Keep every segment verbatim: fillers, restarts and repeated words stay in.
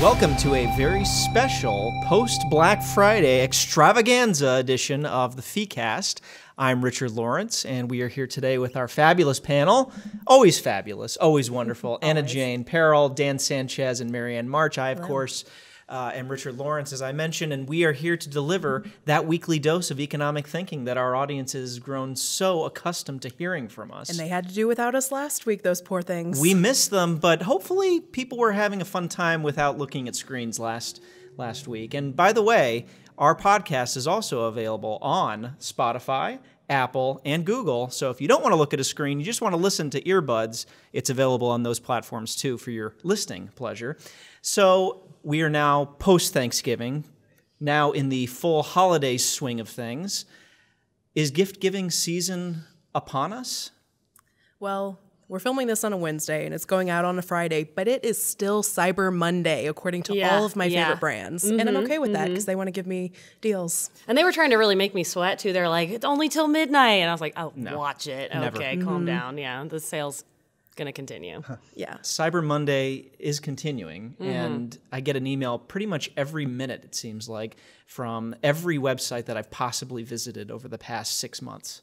Welcome to a very special post-Black Friday extravaganza edition of the FeeCast. I'm Richard Lawrence, and we are here today with our fabulous panel. Always fabulous, always wonderful. Always. Anna Jane Peril, Dan Sanchez, and Marianne March. I, of Hello. course, uh, am Richard Lawrence, as I mentioned, and we are here to deliver that weekly dose of economic thinking that our audience has grown so accustomed to hearing from us. And they had to do without us last week, those poor things. We missed them, but hopefully people were having a fun time without looking at screens last last week. And by the way, our podcast is also available on Spotify, Apple, and Google. So if you don't want to look at a screen, you just want to listen to earbuds, it's available on those platforms too for your listening pleasure. So we are now post-Thanksgiving, now in the full holiday swing of things. Is gift-giving season upon us? Well, we're filming this on a Wednesday, and it's going out on a Friday, but it is still Cyber Monday, according to yeah, all of my yeah. favorite brands. Mm-hmm, and I'm okay with mm-hmm. that because they want to give me deals. And they were trying to really make me sweat, too. They're like, it's only till midnight. And I was like, oh, no, watch it. Never. Okay, mm-hmm. calm down. Yeah, the sale's going to continue. Huh. Yeah. Cyber Monday is continuing, mm-hmm. and I get an email pretty much every minute, it seems like, from every website that I've possibly visited over the past six months.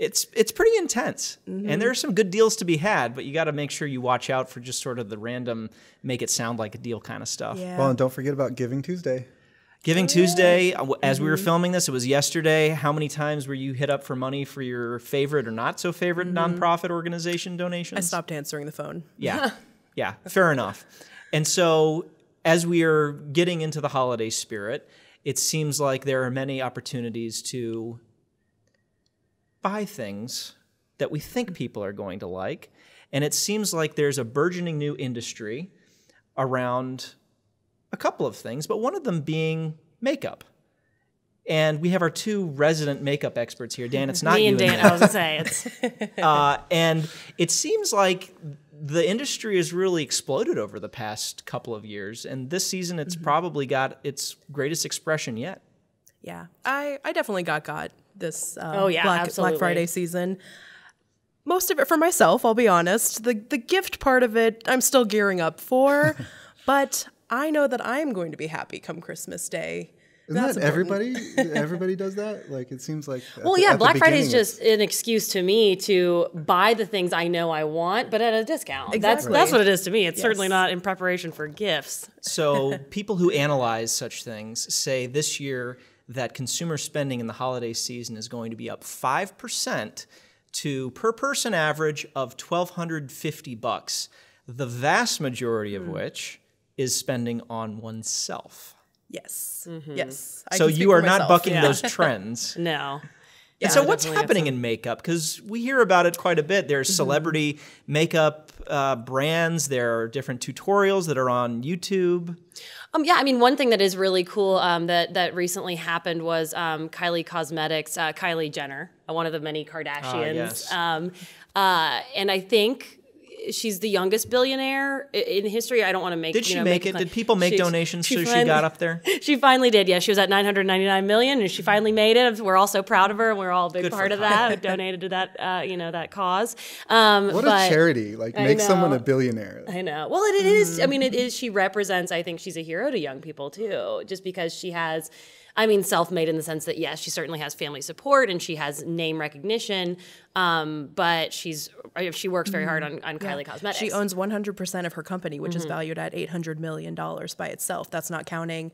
It's it's pretty intense, mm-hmm. and there are some good deals to be had, but you got to make sure you watch out for just sort of the random, make it sound like a deal kind of stuff. Yeah. Well, and don't forget about Giving Tuesday. Giving oh, Tuesday, yeah. as mm-hmm. we were filming this, it was yesterday. How many times were you hit up for money for your favorite or not so favorite mm-hmm. nonprofit organization donations? I stopped answering the phone. Yeah, yeah, fair enough. And so as we are getting into the holiday spirit, it seems like there are many opportunities to buy things that we think people are going to like. And it seems like there's a burgeoning new industry around a couple of things, but one of them being makeup. And we have our two resident makeup experts here. Dan, it's not Me you. Me and Dan, I was going to say. It's uh, and it seems like the industry has really exploded over the past couple of years. And this season, it's mm-hmm. probably got its greatest expression yet. Yeah, I, I definitely got got. this um, oh, yeah, Black, Black Friday season. Most of it for myself, I'll be honest. The, the gift part of it, I'm still gearing up for, but I know that I'm going to be happy come Christmas Day. Isn't That's that everybody? Everybody does that? Like, it seems like... Well, the, yeah, Black Friday is just an excuse to me to buy the things I know I want, but at a discount. Exactly. That's, that's what it is to me. It's yes. certainly not in preparation for gifts. So people who analyze such things say this year that consumer spending in the holiday season is going to be up five percent to per person average of twelve fifty bucks, the vast majority of mm. which is spending on oneself. Yes, mm-hmm. yes. I so you are not bucking yeah. those trends. No. Yeah, and so what's happening in makeup? Because we hear about it quite a bit. There's mm-hmm. celebrity makeup uh, brands. There are different tutorials that are on YouTube. Um, yeah, I mean, one thing that is really cool um, that, that recently happened was um, Kylie Cosmetics, uh, Kylie Jenner, one of the many Kardashians. Uh, yes. um, uh, and I think... she's the youngest billionaire in history. I don't want to make... Did she you know, make, make it? Did people make she, donations she so finally, she got up there? She finally did, yeah. She was at nine hundred ninety-nine million dollars, and she finally made it. We're all so proud of her, and we're all a big Good part of that. We donated to that, uh, you know, that cause. Um, what but, a charity. Like, I make know, someone a billionaire. I know. Well, it, it is... I mean, it is... she represents... I think she's a hero to young people, too, just because she has... I mean, self-made in the sense that, yes, she certainly has family support and she has name recognition, um, but she's she works very hard on, on yeah. Kylie Cosmetics. She owns one hundred percent of her company, which mm-hmm. is valued at eight hundred million dollars by itself. That's not counting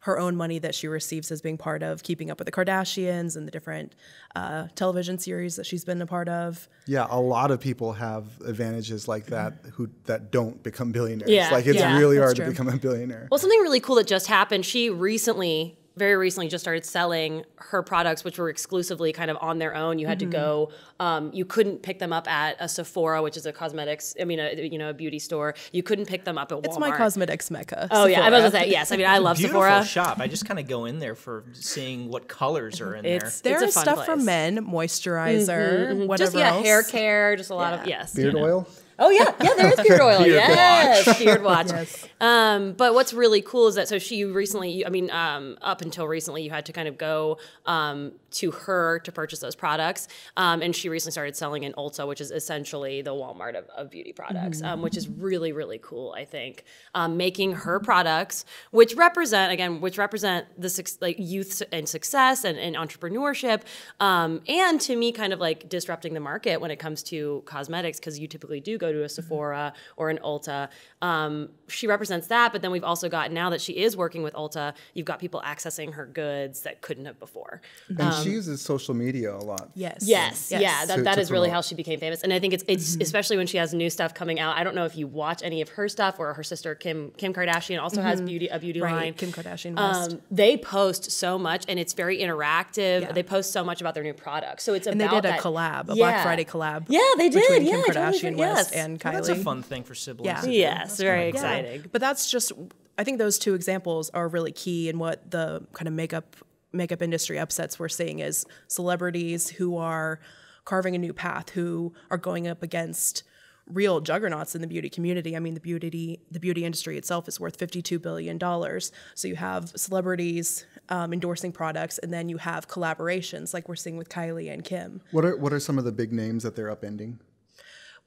her own money that she receives as being part of Keeping Up with the Kardashians and the different uh, television series that she's been a part of. Yeah, a lot of people have advantages like that who that don't become billionaires. Yeah, like, it's yeah, really hard true. to become a billionaire. Well, something really cool that just happened, she recently... very recently just started selling her products, which were exclusively kind of on their own. You had mm-hmm. to go, um, you couldn't pick them up at a Sephora, which is a cosmetics, I mean, a, you know, a beauty store. You couldn't pick them up at Walmart. It's my cosmetics mecca. Oh, Sephora. yeah. I was going to say, yes. I mean, I love Beautiful Sephora. Beautiful shop. I just kind of go in there for seeing what colors are in it's, there. There is stuff place. for men, moisturizer, mm-hmm, mm-hmm. whatever just, yeah, else. hair care, just a lot yeah. of, yes. Beard you know. oil. Oh, yeah. Yeah, there is beard oil. Beard yes. Watch. Beard watch. Yes. Um, but what's really cool is that, so she recently, I mean, um, up until recently, you had to kind of go um, to her to purchase those products. Um, and she recently started selling in Ulta, which is essentially the Walmart of, of beauty products, mm-hmm. um, which is really, really cool, I think. Um, making her products, which represent, again, which represent the like youth and success and, and entrepreneurship, um, and to me kind of like disrupting the market when it comes to cosmetics, because you typically do go to a Sephora mm-hmm. or an Ulta. Um, she represents that, but then we've also got, now that she is working with Ulta, you've got people accessing her goods that couldn't have before. Mm-hmm. um, She uses social media a lot. Yes. Yes. yes. Yeah. That, to, that to is promote. Really how she became famous. And I think it's, it's mm-hmm. especially when she has new stuff coming out. I don't know if you watch any of her stuff, or her sister, Kim Kim Kardashian, also mm-hmm. has beauty a beauty right. line. Kim Kardashian West. Um, they post so much, and it's very interactive. Yeah. They post so much about their new products. So it's and about And they did a that, collab, a yeah. Black Friday collab. Yeah, they did. Between yeah, Kim Kardashian totally West yes. and Kylie. Well, that's a fun thing for siblings. Yeah. Yes, that's very cool. exciting. Yeah. But that's just, I think those two examples are really key in what the kind of makeup makeup industry upsets we're seeing is celebrities who are carving a new path, who are going up against real juggernauts in the beauty community. I mean, the beauty the beauty industry itself is worth fifty-two billion dollars. So you have celebrities um, endorsing products, and then you have collaborations like we're seeing with Kylie and Kim. What are, what are some of the big names that they're upending?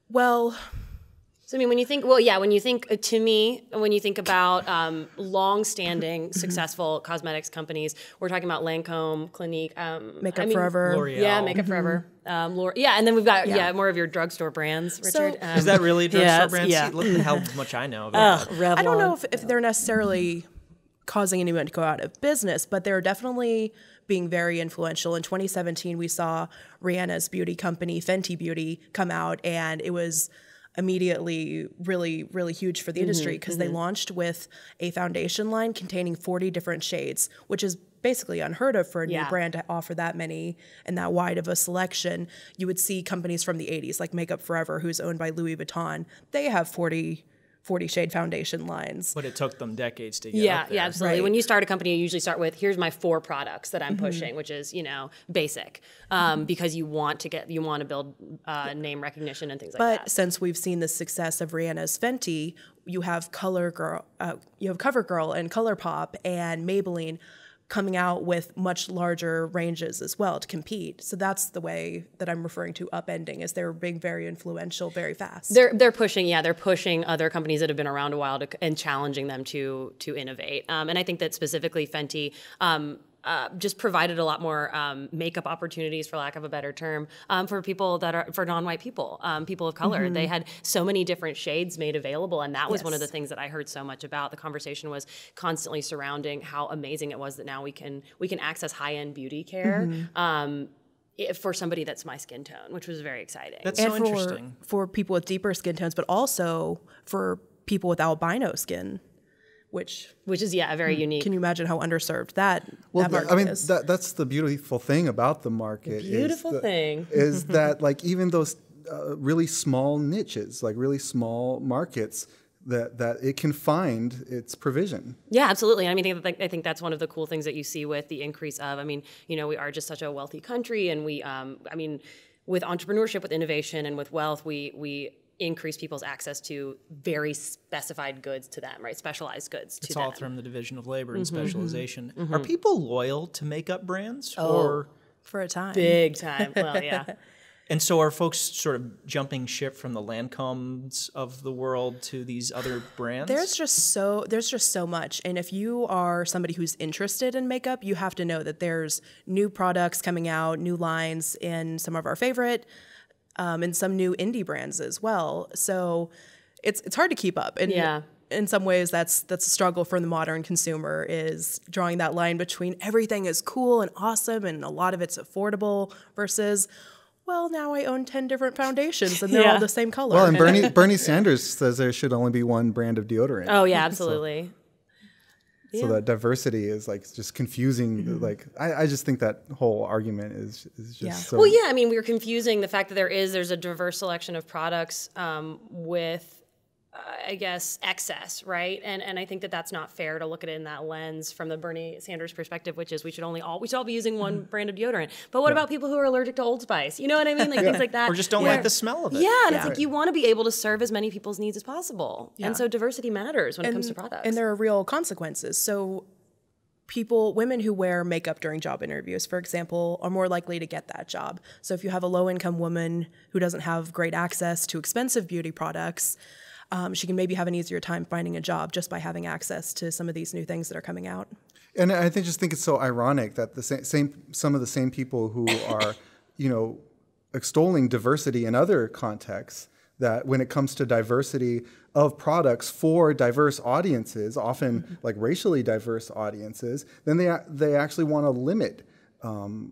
Well... So, I mean, when you think, well, yeah, when you think, uh, to me, when you think about um, long-standing, successful cosmetics companies, we're talking about Lancome, Clinique. Um, Makeup I mean, Forever. L'Oreal. Yeah, Makeup mm-hmm. Forever. Um, L'Oreal. Yeah, and then we've got yeah. yeah more of your drugstore brands, Richard. So, um, is that really drugstore yeah, brands? Yeah. See, look at how much I know about uh, Revlon. I don't know if, if they're necessarily causing anyone to go out of business, but they're definitely being very influential. In twenty seventeen, we saw Rihanna's beauty company, Fenty Beauty, come out, and it was... immediately really, really huge for the mm-hmm, industry because mm-hmm. they launched with a foundation line containing forty different shades, which is basically unheard of for a yeah. new brand to offer that many and that wide of a selection. You would see companies from the eighties like Makeup Forever, who's owned by Louis Vuitton. They have forty, forty shade foundation lines. But it took them decades to get yeah, up there. Yeah, absolutely. Right. When you start a company, you usually start with, here's my four products that I'm mm-hmm. pushing, which is, you know, basic, um, mm-hmm. because you want to get, you want to build uh, name recognition and things but like that. But since we've seen the success of Rihanna's Fenty, you have Color Girl, uh, you have CoverGirl and ColourPop and Maybelline coming out with much larger ranges as well to compete. So that's the way that I'm referring to upending, is they're being very influential very fast. They're they're pushing, yeah, they're pushing other companies that have been around a while to, and challenging them to to innovate. Um, and I think that specifically Fenty um, uh, just provided a lot more um, makeup opportunities, for lack of a better term, um, for people that are, for non-white people, um, people of color. Mm-hmm. They had so many different shades made available, and that was yes. one of the things that I heard so much about. The conversation was constantly surrounding how amazing it was that now we can we can access high-end beauty care mm-hmm. um, for somebody that's my skin tone, which was very exciting. That's and so for, interesting. For people with deeper skin tones, but also for people with albino skin. Which, which is, yeah, very unique. Can you imagine how underserved that, well, that market I mean, is? That, that's the beautiful thing about the market. The beautiful is the, thing. Is that, like, even those uh, really small niches, like really small markets, that, that it can find its provision. Yeah, absolutely. I mean, I think that's one of the cool things that you see with the increase of, I mean, you know, we are just such a wealthy country, and we, um, I mean, with entrepreneurship, with innovation, and with wealth, we we... increase people's access to very specified goods to them, right? Specialized goods to them. It's all from the division of labor and mm-hmm. specialization. Mm-hmm. Are people loyal to makeup brands? Oh, or for a time. Big time. Well, yeah. And so are folks sort of jumping ship from the Lancomes of the world to these other brands? There's just so there's just so much. And if you are somebody who's interested in makeup, you have to know that there's new products coming out, new lines in some of our favorite Um, and some new indie brands as well. So it's it's hard to keep up. And yeah. in some ways, that's that's a struggle for the modern consumer, is drawing that line between everything is cool and awesome and a lot of it's affordable versus, well, now I own ten different foundations and they're yeah. all the same color. Well, and Bernie, Bernie Sanders says there should only be one brand of deodorant. Oh, yeah, absolutely. So. Yeah. So that diversity is like just confusing. Mm-hmm. Like I, I just think that whole argument is is just yeah. so. Well, yeah. I mean, we're confusing the fact that there is there's a diverse selection of products um, with. Uh, I guess, excess, right? And and I think that that's not fair to look at it in that lens from the Bernie Sanders perspective, which is we should only all, we should all be using one mm-hmm. brand of deodorant. But what yeah. about people who are allergic to Old Spice? You know what I mean? Like yeah. things like that. Or just don't yeah. like the smell of it. Yeah, and yeah. it's like you want to be able to serve as many people's needs as possible. Yeah. And so diversity matters when and, it comes to products. And there are real consequences. So people, women who wear makeup during job interviews, for example, are more likely to get that job. So if you have a low-income woman who doesn't have great access to expensive beauty products, um, she can maybe have an easier time finding a job just by having access to some of these new things that are coming out. And I think, just think it's so ironic that the same, same some of the same people who are, you know, extolling diversity in other contexts, that when it comes to diversity of products for diverse audiences, often mm-hmm. like racially diverse audiences, then they, they actually want to limit um,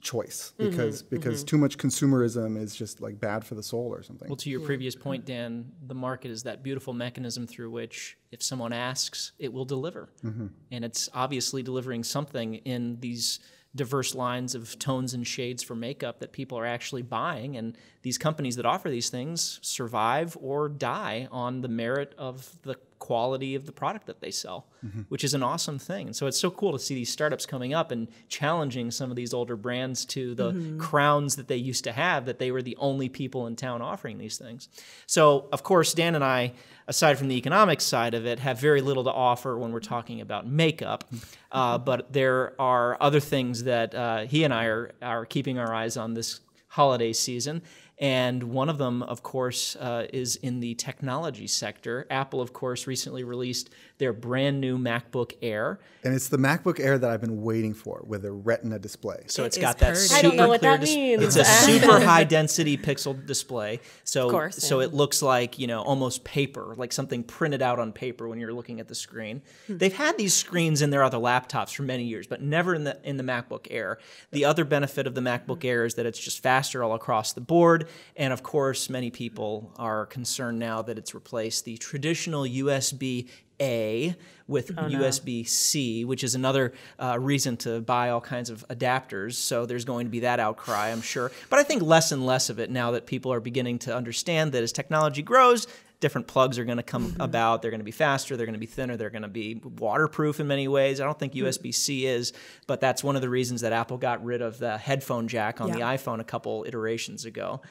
choice because, mm-hmm. because mm-hmm. too much consumerism is just like bad for the soul or something. Well, to your previous point, Dan, the market is that beautiful mechanism through which if someone asks, it will deliver. Mm-hmm. And it's obviously delivering something in these diverse lines of tones and shades for makeup that people are actually buying, and these companies that offer these things survive or die on the merit of the quality of the product that they sell, mm-hmm. which is an awesome thing. And so it's so cool to see these startups coming up and challenging some of these older brands to the mm-hmm. crowns that they used to have, that they were the only people in town offering these things. So of course, Dan and I, aside from the economic side of it, have very little to offer when we're talking about makeup. Uh, but there are other things that uh, he and I are, are keeping our eyes on this holiday season. And one of them, of course, uh, is in the technology sector. Apple, of course, recently released their brand new MacBook Air. And it's the MacBook Air that I've been waiting for, with a retina display. So it's got that super clear display. I don't know what that means. It's a super high density pixel display. So, of course, so yeah. it looks like, you know, almost paper, like something printed out on paper when you're looking at the screen. Hmm. They've had these screens in their other laptops for many years, but never in the, in the MacBook Air. The other benefit of the MacBook Air is that it's just faster all across the board. And of course, many people are concerned now that it's replaced the traditional U S B A with oh, U S B C, no. which is another uh, reason to buy all kinds of adapters. So there's going to be that outcry, I'm sure. But I think less and less of it now that people are beginning to understand that as technology grows, different plugs are going to come mm-hmm. about. They're going to be faster. They're going to be thinner. They're going to be waterproof in many ways. I don't think U S B C mm-hmm. is, but that's one of the reasons that Apple got rid of the headphone jack on yeah. the iPhone a couple iterations ago.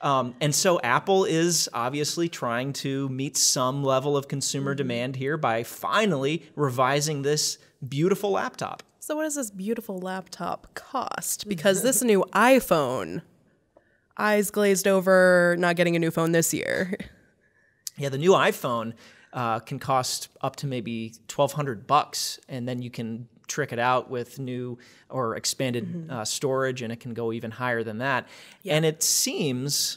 Um, and so Apple is obviously trying to meet some level of consumer mm-hmm. demand here by finally revising this beautiful laptop. So what does this beautiful laptop cost? Because this new iPhone, eyes glazed over, not getting a new phone this year. Yeah, the new iPhone uh, can cost up to maybe twelve hundred bucks, and then you can trick it out with new or expanded mm-hmm. uh, storage, and it can go even higher than that. Yeah. And it seems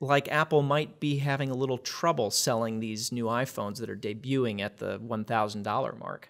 like Apple might be having a little trouble selling these new iPhones that are debuting at the one thousand dollar mark.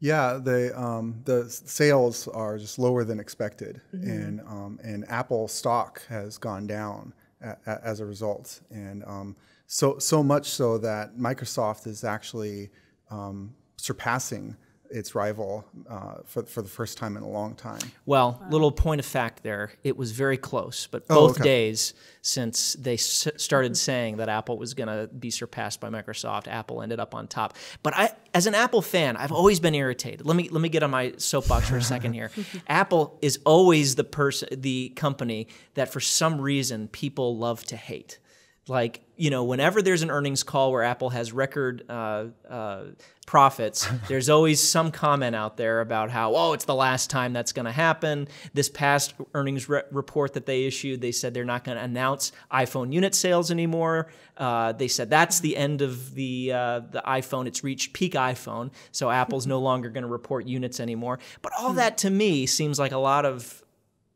Yeah, the um, the sales are just lower than expected, mm-hmm. and um, and Apple stock has gone down a a as a result, and. Um, So, so much so that Microsoft is actually um, surpassing its rival uh, for, for the first time in a long time. Well, wow. little point of fact there. It was very close, but both oh, okay. days since they s started saying that Apple was going to be surpassed by Microsoft, Apple ended up on top. But I, as an Apple fan, I've always been irritated. Let me, let me get on my soapbox for a second here. Apple is always the person, the company that for some reason people love to hate. Like, you know, whenever there's an earnings call where Apple has record uh, uh, profits, there's always some comment out there about how, oh, it's the last time that's going to happen. This past earnings re report that they issued, they said they're not going to announce iPhone unit sales anymore. Uh, they said that's the end of the, uh, the iPhone. It's reached peak iPhone, so Apple's no longer going to report units anymore. But all that to me seems like a lot of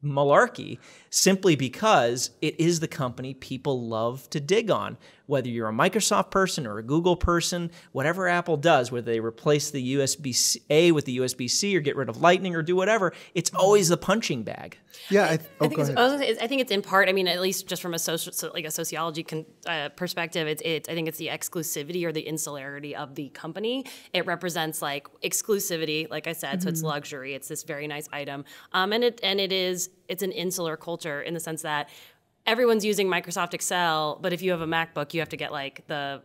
malarkey, simply because it is the company people love to dig on. Whether you're a Microsoft person or a Google person, whatever Apple does, whether they replace the U S B A with the U S B C or get rid of Lightning or do whatever, it's always the punching bag. Yeah, I, th I, oh, think, it's, I think it's in part. I mean, at least just from a social, so like a sociology con, uh, perspective, it's it. I think it's the exclusivity or the insularity of the company. It represents like exclusivity, like I said. Mm-hmm. So it's luxury. It's this very nice item, um, and it and it is. It's an insular culture in the sense that everyone's using Microsoft Excel, but if you have a MacBook, you have to get like the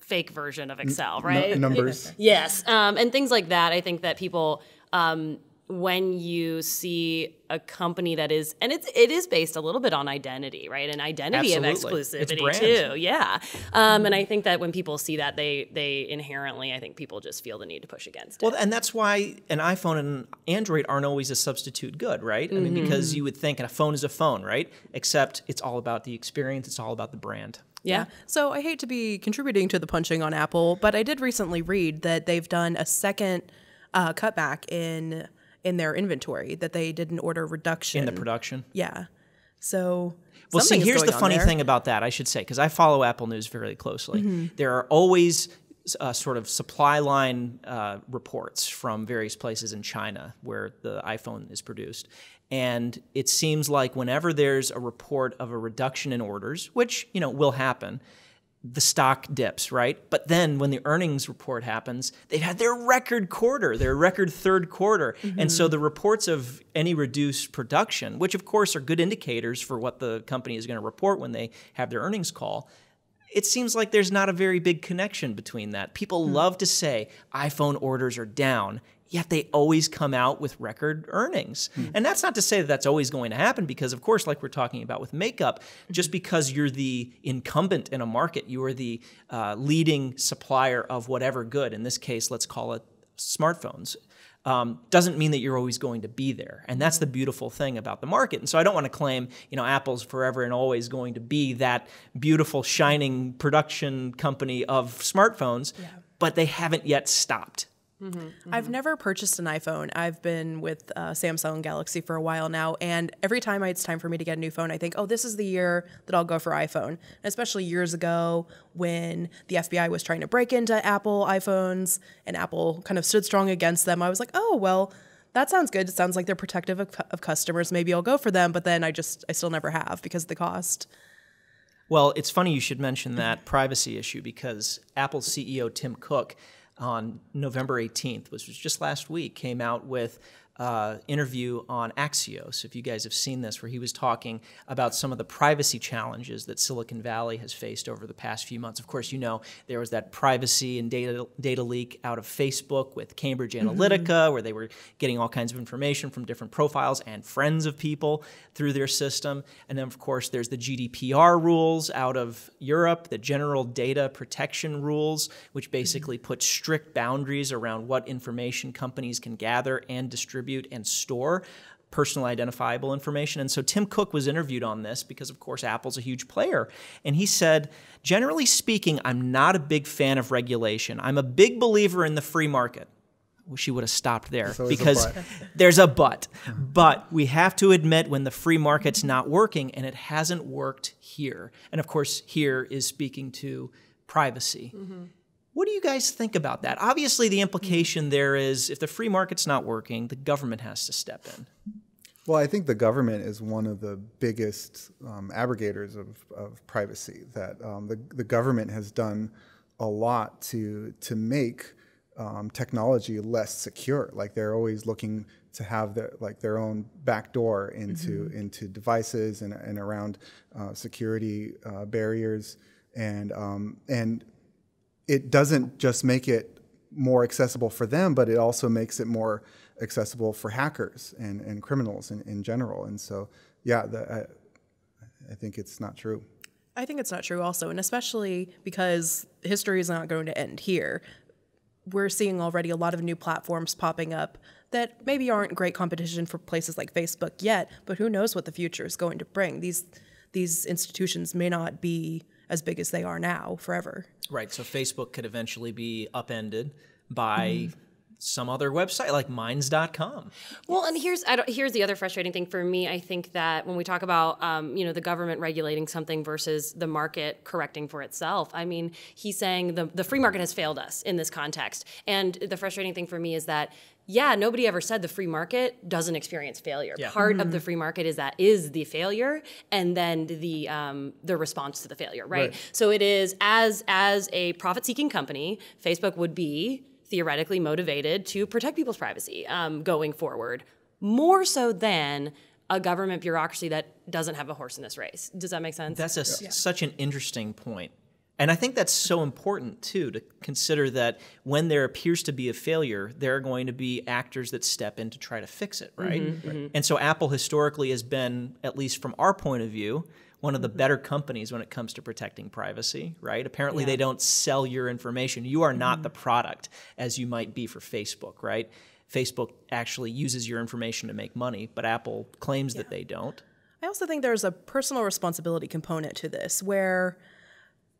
fake version of Excel, right? N numbers. Yes, um, and things like that. I think that people um, when you see a company that is, and it's, it is based a little bit on identity, right? An identity Absolutely. Of exclusivity too. Yeah. Um, and I think that when people see that, they, they inherently, I think people just feel the need to push against well, it. Well, and that's why an iPhone and Android aren't always a substitute good, right? Mm-hmm. I mean, because you would think a phone is a phone, right? Except it's all about the experience. It's all about the brand. Yeah. So I hate to be contributing to the punching on Apple, but I did recently read that they've done a second uh, cutback in in their inventory, that they did an order reduction. In the production? Yeah. So well, see, here's the funny thing about that, I should say, because I follow Apple News very closely. Mm-hmm. There are always uh, sort of supply line uh, reports from various places in China where the iPhone is produced. And it seems like whenever there's a report of a reduction in orders, which, you know, will happen, the stock dips, right? But then when the earnings report happens, they've had their record quarter, their record third quarter. Mm-hmm. And so the reports of any reduced production, which of course are good indicators for what the company is going to report when they have their earnings call, it seems like there's not a very big connection between that. People mm-hmm. love to say iPhone orders are down, yet they always come out with record earnings. Mm-hmm. And that's not to say that that's always going to happen because, of course, like we're talking about with makeup, just because you're the incumbent in a market, you are the uh, leading supplier of whatever good, in this case, let's call it smartphones, um, doesn't mean that you're always going to be there. And that's the beautiful thing about the market. And so I don't want to claim, you know, Apple's forever and always going to be that beautiful, shining production company of smartphones, yeah. but they haven't yet stopped. Mm-hmm, mm-hmm. I've never purchased an iPhone. I've been with uh, Samsung Galaxy for a while now, and every time it's time for me to get a new phone, I think, oh, this is the year that I'll go for iPhone. And especially years ago when the F B I was trying to break into Apple iPhones and Apple kind of stood strong against them, I was like, oh, well, that sounds good. It sounds like they're protective of, of customers. Maybe I'll go for them, but then I just, I still never have because of the cost. Well, it's funny you should mention that privacy issue because Apple C E O Tim Cook on November eighteenth, which was just last week, came out with an uh, interview on Axios, if you guys have seen this, where he was talking about some of the privacy challenges that Silicon Valley has faced over the past few months. Of course, you know, there was that privacy and data, data leak out of Facebook with Cambridge Analytica, mm-hmm. where they were getting all kinds of information from different profiles and friends of people through their system. And then, of course, there's the G D P R rules out of Europe, the general data protection rules, which basically mm-hmm. put strict boundaries around what information companies can gather and distribute and store personal identifiable information. And so Tim Cook was interviewed on this because, of course, Apple's a huge player. And he said, generally speaking, I'm not a big fan of regulation. I'm a big believer in the free market. I wish he would have stopped there because there's a but. But we have to admit when the free market's not working, and it hasn't worked here. And, of course, here is speaking to privacy. Mm-hmm. What do you guys think about that? Obviously, the implication there is if the free market's not working, the government has to step in. Well, I think the government is one of the biggest um, abrogators of, of privacy, that um, the, the government has done a lot to, to make um, technology less secure. Like they're always looking to have their, like their own backdoor into, mm-hmm. into devices and, and around uh, security uh, barriers and um, and. It doesn't just make it more accessible for them, but it also makes it more accessible for hackers and, and criminals in, in general. And so, yeah, the, I, I think it's not true. I think it's not true also, and especially because history is not going to end here. We're seeing already a lot of new platforms popping up that maybe aren't great competition for places like Facebook yet, but who knows what the future is going to bring. These, these institutions may not be as big as they are now forever. Right, so Facebook could eventually be upended by mm-hmm. some other website like Minds dot com. Well, and here's I don't, here's the other frustrating thing for me. I think that when we talk about um, you know, the government regulating something versus the market correcting for itself, I mean, he's saying the, the free market has failed us in this context. And the frustrating thing for me is that yeah, nobody ever said the free market doesn't experience failure. Yeah. Part mm-hmm. of the free market is that is the failure, and then the um, the response to the failure, right? right? So it is as as a profit-seeking company, Facebook would be theoretically motivated to protect people's privacy um, going forward, more so than a government bureaucracy that doesn't have a horse in this race. Does that make sense? That's a, yeah. such an interesting point. And I think that's so important, too, to consider that when there appears to be a failure, there are going to be actors that step in to try to fix it, right? Mm-hmm, right. And so Apple historically has been, at least from our point of view, one of the better companies when it comes to protecting privacy, right? Apparently yeah. they don't sell your information. You are not mm-hmm. the product, as you might be for Facebook, right? Facebook actually uses your information to make money, but Apple claims yeah. that they don't. I also think there's a personal responsibility component to this, where...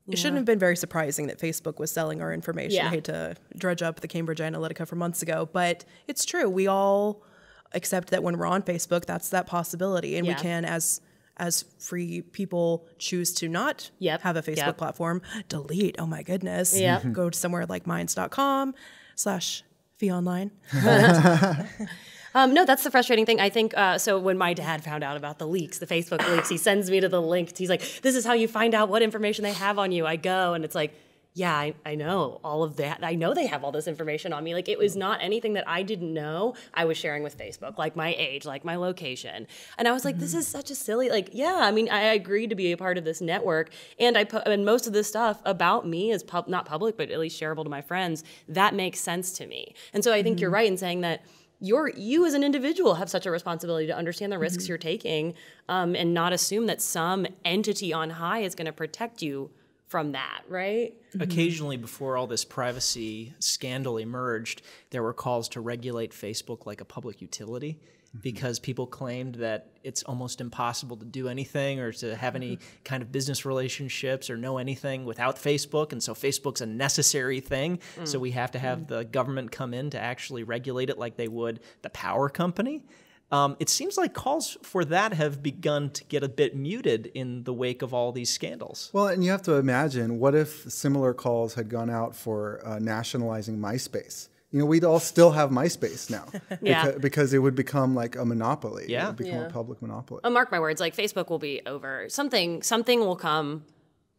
It yeah. shouldn't have been very surprising that Facebook was selling our information. Yeah. I hate to dredge up the Cambridge Analytica from months ago, but it's true. We all accept that when we're on Facebook, that's that possibility. And yeah. we can, as as free people, choose to not yep. have a Facebook yep. platform, delete, oh my goodness, yep. go to somewhere like Minds dot com slash fee online. Um, no, that's the frustrating thing. I think, uh, so when my dad found out about the leaks, the Facebook leaks, he sends me to the link. He's like, this is how you find out what information they have on you. I go, and it's like, yeah, I, I know all of that. I know they have all this information on me. Like, it was not anything that I didn't know I was sharing with Facebook, like my age, like my location. And I was like, mm-hmm. this is such a silly, like, yeah, I mean, I agreed to be a part of this network. And I put, and most of this stuff about me is pub, not public, but at least shareable to my friends. That makes sense to me. And so I think mm-hmm. you're right in saying that Your, you as an individual have such a responsibility to understand the risks mm-hmm. you're taking um, and not assume that some entity on high is going to protect you from that, right? Mm-hmm. Occasionally, before all this privacy scandal emerged, there were calls to regulate Facebook like a public utility, because people claimed that it's almost impossible to do anything or to have any kind of business relationships or know anything without Facebook. And so Facebook's a necessary thing. Mm. So we have to have mm. the government come in to actually regulate it like they would the power company. Um, it seems like calls for that have begun to get a bit muted in the wake of all these scandals. Well, and you have to imagine, what if similar calls had gone out for uh, nationalizing MySpace? You know, we'd all still have MySpace now yeah. because, because it would become like a monopoly. Yeah. It would become yeah. a public monopoly. Oh, mark my words, like Facebook will be over. Something, something will come,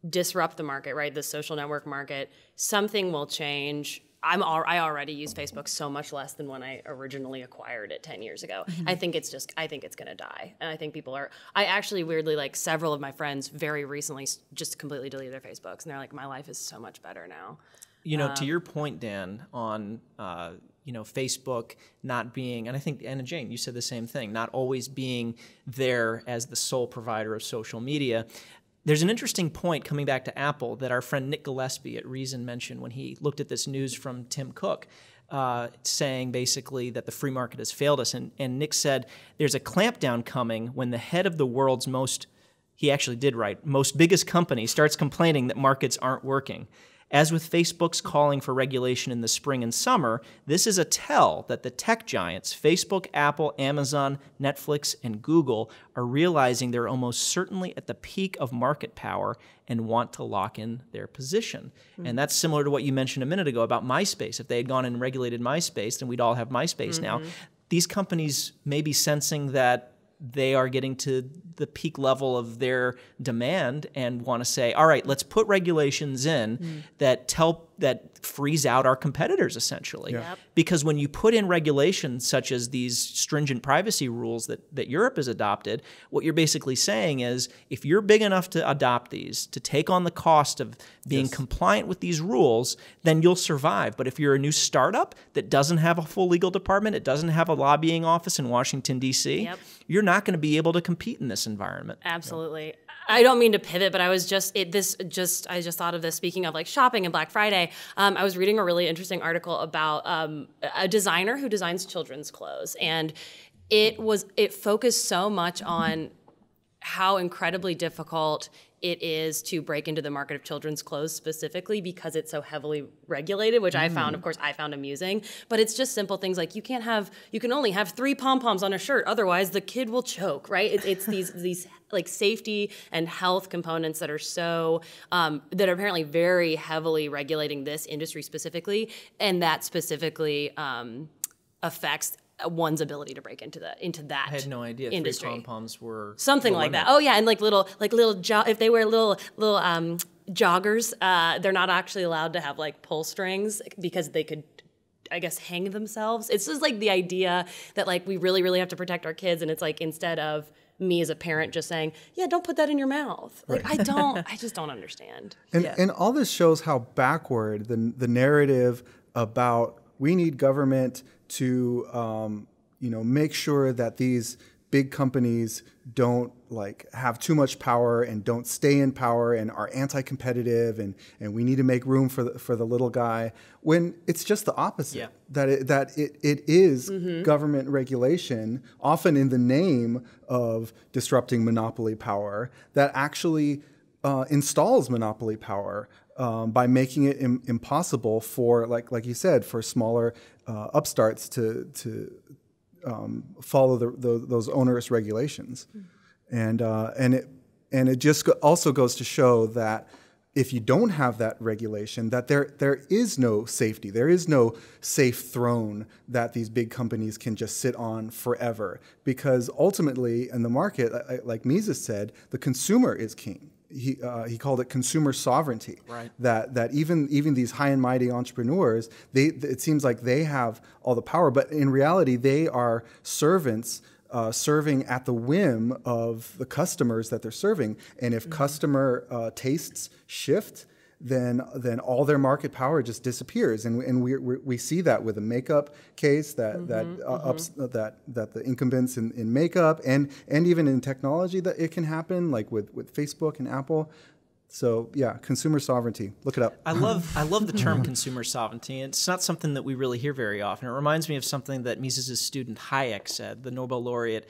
disrupt the market, right? The social network market. Something will change. I'm all, I already use Facebook so much less than when I originally acquired it ten years ago. Mm-hmm. I think it's just, I think it's going to die. And I think people are, I actually weirdly, like several of my friends very recently just completely deleted their Facebooks. And they're like, my life is so much better now. You know, um, to your point, Dan, on, uh, you know, Facebook not being, and I think, Anna Jane, you said the same thing, not always being there as the sole provider of social media. There's an interesting point, coming back to Apple, that our friend Nick Gillespie at Reason mentioned when he looked at this news from Tim Cook, uh, saying basically that the free market has failed us. And, and Nick said, there's a clampdown coming when the head of the world's most, he actually did write, most biggest company starts complaining that markets aren't working. As with Facebook's calling for regulation in the spring and summer, this is a tell that the tech giants, Facebook, Apple, Amazon, Netflix, and Google, are realizing they're almost certainly at the peak of market power and want to lock in their position. Mm-hmm. And that's similar to what you mentioned a minute ago about MySpace. If they had gone and regulated MySpace, then we'd all have MySpace mm-hmm. now. These companies may be sensing that they are getting to the peak level of their demand and want to say, all right, let's put regulations in mm. that tell that freeze out our competitors, essentially. Yeah. Yep. Because when you put in regulations such as these stringent privacy rules that, that Europe has adopted, what you're basically saying is, if you're big enough to adopt these, to take on the cost of being yes. compliant with these rules, then you'll survive. But if you're a new startup that doesn't have a full legal department, it doesn't have a lobbying office in Washington, D C, yep. you're not going to be able to compete in this environment. Absolutely. So. I don't mean to pivot, but I was just, it, this just, I just thought of this, speaking of like shopping and Black Friday, um, I was reading a really interesting article about um, a designer who designs children's clothes. And it was, it focused so much on how incredibly difficult it is to break into the market of children's clothes specifically because it's so heavily regulated, which mm. I found, of course, I found amusing. But it's just simple things like you can't have, you can only have three pom-poms on a shirt, otherwise the kid will choke, right? It, it's these these like safety and health components that are so, um, that are apparently very heavily regulating this industry specifically, and that specifically um, affects one's ability to break into the into that. I had no idea industry. Three pom-poms were something like that. Oh yeah, and like little like little jo if they wear little little um, joggers, uh, they're not actually allowed to have like pull strings because they could, I guess, hang themselves. It's just like the idea that like we really really have to protect our kids, and it's like instead of me as a parent just saying, yeah, don't put that in your mouth. Right. Like, I don't, I just don't understand. And, yeah. and all this shows how backward the, the narrative about we need government to, um, you know, make sure that these big companies don't like have too much power and don't stay in power and are anti-competitive and and we need to make room for the, for the little guy, when it's just the opposite. Yeah. That it, that it it is mm-hmm. government regulation, often in the name of disrupting monopoly power, that actually uh, installs monopoly power um, by making it im impossible for like like you said for smaller uh, upstarts to to. Um, follow the, the, those onerous regulations, and uh, and it and it just go also goes to show that if you don't have that regulation, that there there is no safety, there is no safe throne that these big companies can just sit on forever, because ultimately in the market, like Mises said, the consumer is king. He uh, he called it consumer sovereignty. Right. That that even even these high and mighty entrepreneurs, they it seems like they have all the power, but in reality they are servants uh, serving at the whim of the customers that they're serving. And if mm-hmm. customer uh, tastes shift, then then all their market power just disappears. And and we we, we see that with the makeup case that mm-hmm, that uh, mm-hmm. ups, uh, that that the incumbents in, in makeup and and even in technology, that it can happen, like with with Facebook and Apple. So yeah, consumer sovereignty. Look it up. I love I love the term consumer sovereignty. It's not something that we really hear very often. It reminds me of something that Mises' student Hayek said, the Nobel laureate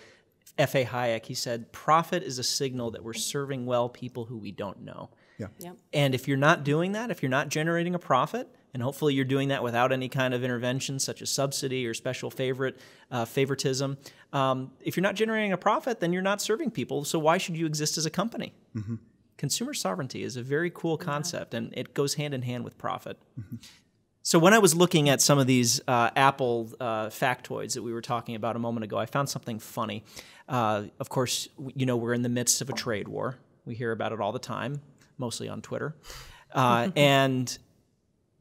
F A Hayek. He said, "Profit is a signal that we're serving well people who we don't know." Yeah. Yep. And if you're not doing that, if you're not generating a profit, and hopefully you're doing that without any kind of intervention such as subsidy or special favorite uh, favoritism, um, if you're not generating a profit, then you're not serving people. So why should you exist as a company? Mm-hmm. Consumer sovereignty is a very cool concept, yeah. and it goes hand in hand with profit. Mm-hmm. So when I was looking at some of these uh, Apple uh, factoids that we were talking about a moment ago, I found something funny. Uh, of course, you know, we're in the midst of a trade war. We hear about it all the time, mostly on Twitter. Uh, and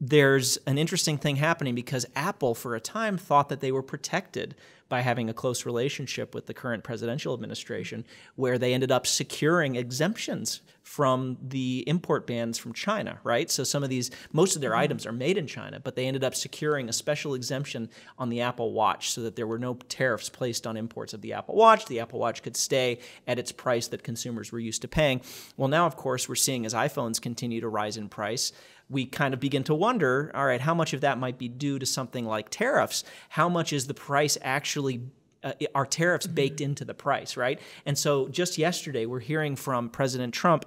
there's an interesting thing happening because Apple, for a time, thought that they were protected by having a close relationship with the current presidential administration, where they ended up securing exemptions from the import bans from China, right? So some of these, most of their items are made in China, but they ended up securing a special exemption on the Apple Watch so that there were no tariffs placed on imports of the Apple Watch. The Apple Watch could stay at its price that consumers were used to paying. Well, now, of course, we're seeing as iPhones continue to rise in price, we kind of begin to wonder, all right, how much of that might be due to something like tariffs? How much is the price actually, uh, are tariffs baked into the price, right? And so just yesterday, we're hearing from President Trump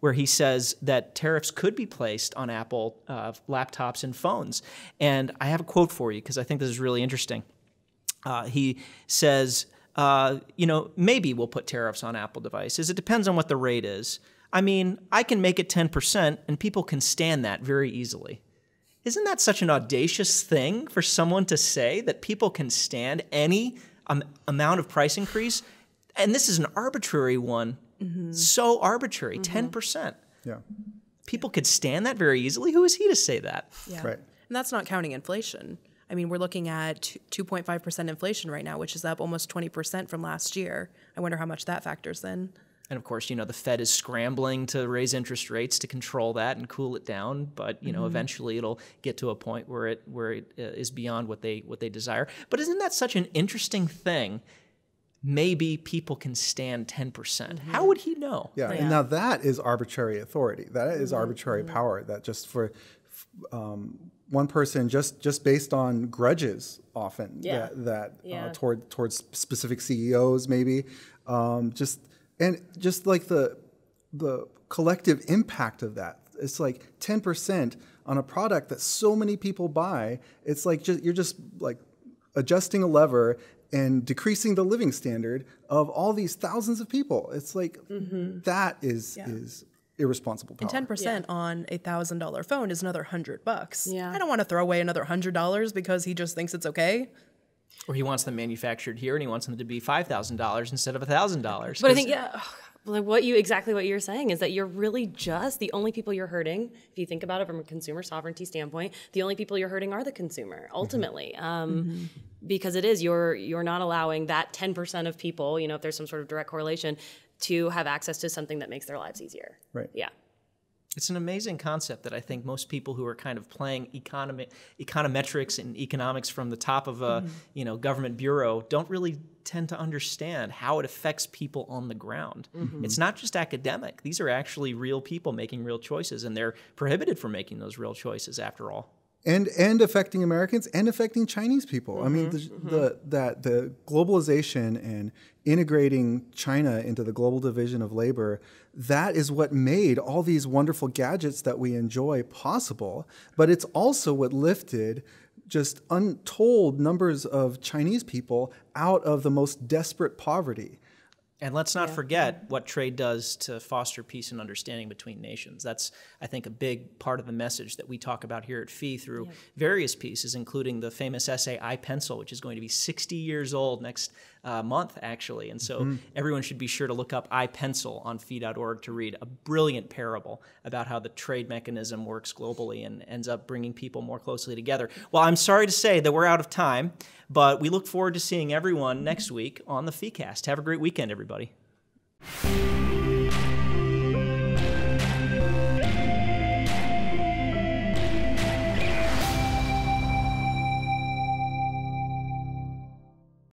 where he says that tariffs could be placed on Apple uh, laptops and phones. And I have a quote for you because I think this is really interesting. Uh, he says, uh, you know, maybe we'll put tariffs on Apple devices. It depends on what the rate is. I mean, I can make it ten percent, and people can stand that very easily. Isn't that such an audacious thing for someone to say, that people can stand any um, amount of price increase? And this is an arbitrary one, mm-hmm. so arbitrary, mm-hmm. ten percent. Yeah. People could stand that very easily? Who is he to say that? Yeah. Right. And that's not counting inflation. I mean, we're looking at two point five percent inflation right now, which is up almost twenty percent from last year. I wonder how much that factors in. And of course, you know, the Fed is scrambling to raise interest rates to control that and cool it down. But, you know, mm-hmm. eventually it'll get to a point where it where it is beyond what they what they desire. But isn't that such an interesting thing? Maybe people can stand ten percent. Mm-hmm. How would he know? Yeah. yeah. And now that is arbitrary authority. That is arbitrary mm-hmm. power that just for um, one person, just just based on grudges often yeah. that, that yeah. Uh, toward towards specific C E Os, maybe um, just. And just like the the collective impact of that, it's like ten percent on a product that so many people buy. It's like just, you're just like adjusting a lever and decreasing the living standard of all these thousands of people. It's like mm-hmm. that is yeah. is irresponsible power. And ten percent yeah. on a one thousand dollar phone is another one hundred bucks. Yeah. I don't want to throw away another one hundred dollars because he just thinks it's okay. Or he wants them manufactured here, and he wants them to be five thousand dollars instead of a thousand dollars. But I think, yeah, oh, Like what you exactly what you're saying is that you're really just the only people you're hurting. If you think about it from a consumer sovereignty standpoint, the only people you're hurting are the consumer ultimately, mm-hmm. um, mm-hmm. because it is you're you're not allowing that ten percent of people, you know, if there's some sort of direct correlation, to have access to something that makes their lives easier. Right. Yeah. It's an amazing concept that I think most people who are kind of playing economic econometrics and economics from the top of a mm-hmm. you know government bureau don't really tend to understand how it affects people on the ground. Mm-hmm. It's not just academic. These are actually real people making real choices, and they're prohibited from making those real choices after all. And and affecting Americans and affecting Chinese people. Mm-hmm. I mean, the, mm-hmm. the that the globalization and integrating China into the global division of labor, that is what made all these wonderful gadgets that we enjoy possible. But it's also what lifted just untold numbers of Chinese people out of the most desperate poverty. And let's not yeah. forget what trade does to foster peace and understanding between nations. That's, I think, a big part of the message that we talk about here at Fee through yeah. various pieces, including the famous essay, I, Pencil, which is going to be sixty years old next uh, month, actually. And so mm-hmm. everyone should be sure to look up I, Pencil on Fee dot org to read a brilliant parable about how the trade mechanism works globally and ends up bringing people more closely together. Well, I'm sorry to say that we're out of time, but we look forward to seeing everyone next week on the FeeCast. Have a great weekend, everybody.